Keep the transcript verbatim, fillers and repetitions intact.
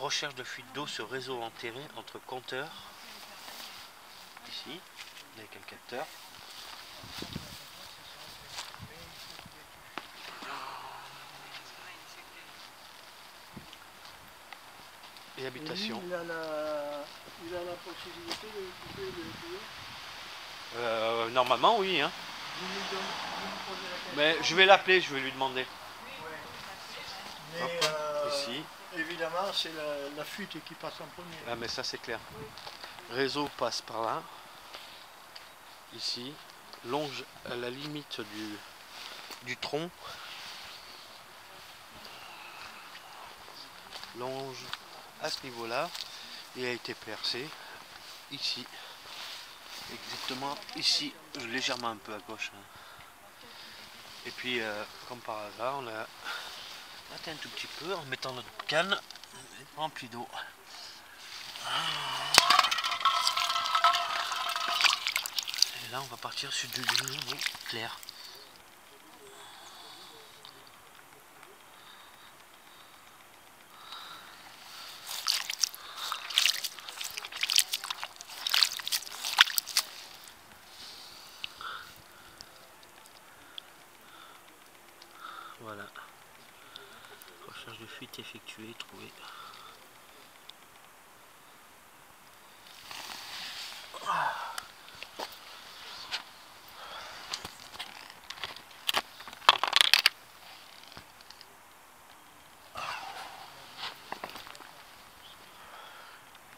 Recherche de fuite d'eau sur réseau enterré entre compteurs. Ici, avec un capteur. Et habitation. Lui, il, a la, il a la possibilité de couper le tuyau euh, normalement, oui. Hein. Mais je vais l'appeler, je vais lui demander. Mais, hop, euh, ici. Évidemment, c'est la, la fuite qui passe en premier. Ah, mais ça, c'est clair. Oui. Réseau passe par là. Ici. Longe à la limite du, du tronc. Longe à ce niveau-là. Il a été percé. Ici. Exactement ici. Légèrement un peu à gauche. Et puis, euh, comme par hasard, on a... Attends un tout petit peu en mettant notre canne remplie d'eau. Et là on va partir sur du niveau clair. Voilà. Recherche de fuite effectuée, trouvée.